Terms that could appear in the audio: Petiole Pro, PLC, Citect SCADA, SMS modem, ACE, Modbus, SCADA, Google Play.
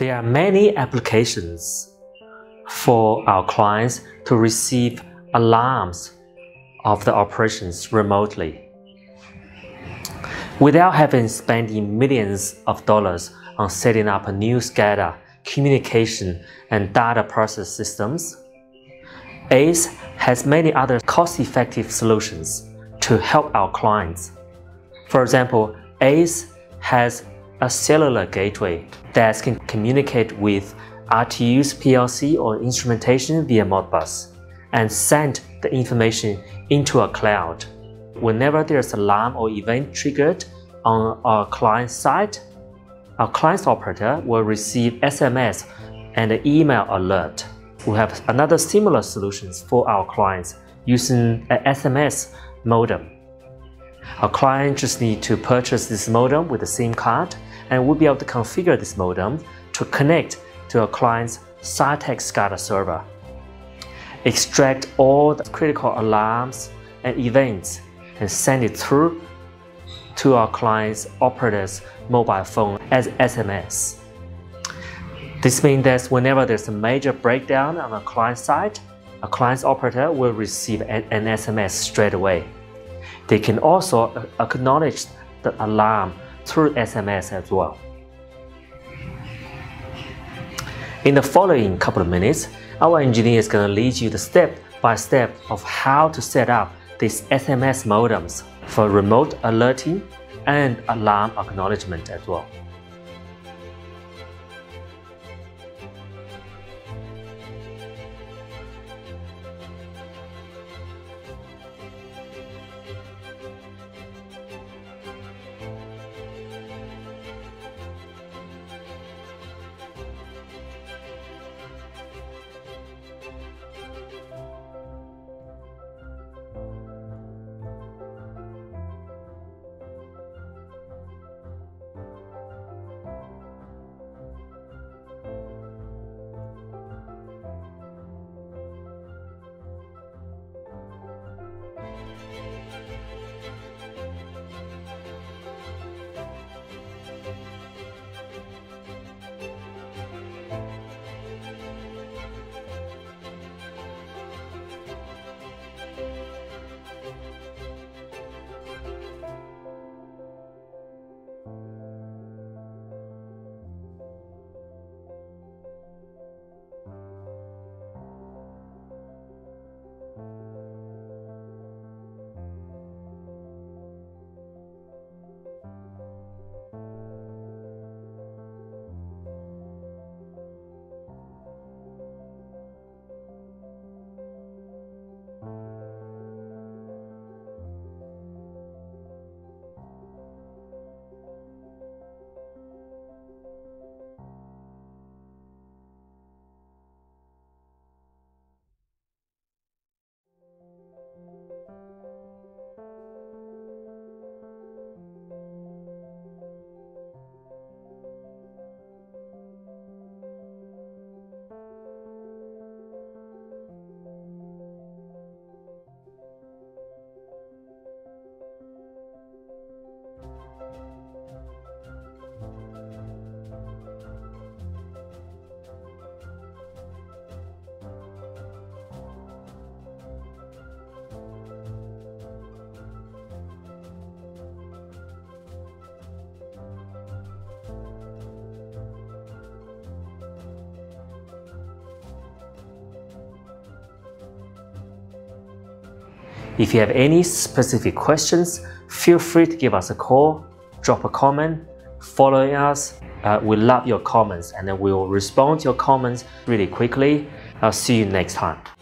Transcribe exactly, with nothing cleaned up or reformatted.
There are many applications for our clients to receive alarms of the operations remotely, without having spending millions of dollars on setting up a new SCADA communication and data process systems. ACE has many other cost-effective solutions to help our clients. For example, ACE has a cellular gateway that can communicate with R T U's P L C or instrumentation via Modbus and send the information into a cloud. Whenever there's an alarm or event triggered on our client's site, our client's operator will receive S M S and an email alert. We have another similar solutions for our clients using an S M S modem. Our client just needs to purchase this modem with a SIM card, and we'll be able to configure this modem to connect to our client's Citect SCADA server, extract all the critical alarms and events, and send it through to our client's operator's mobile phone as S M S. This means that whenever there's a major breakdown on a client side, a client's operator will receive an S M S straight away. They can also acknowledge the alarm through S M S as well. In the following couple of minutes, our engineer is going to lead you the step by step of how to set up these S M S modems for remote alerting and alarm acknowledgement as well. If you have any specific questions, feel free to give us a call, drop a comment, follow us. Uh, we love your comments and then we will respond to your comments really quickly. I'll see you next time.